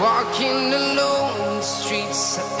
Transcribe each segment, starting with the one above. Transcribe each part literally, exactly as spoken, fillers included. Walking alone, the streets are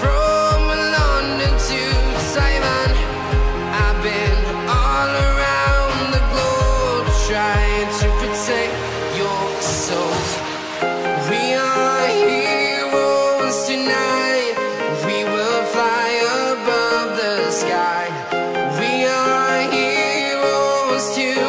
from London to Taiwan. I've been all around the globe, trying to protect your soul. We are heroes tonight. We will fly above the sky. We are heroes tonight.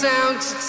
Town to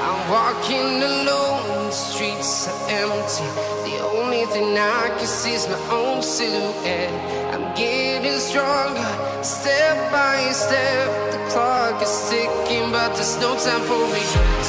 I'm walking alone, the streets are empty. The only thing I can see is my own silhouette. I'm getting stronger, step by step. The clock is ticking, but there's no time for me.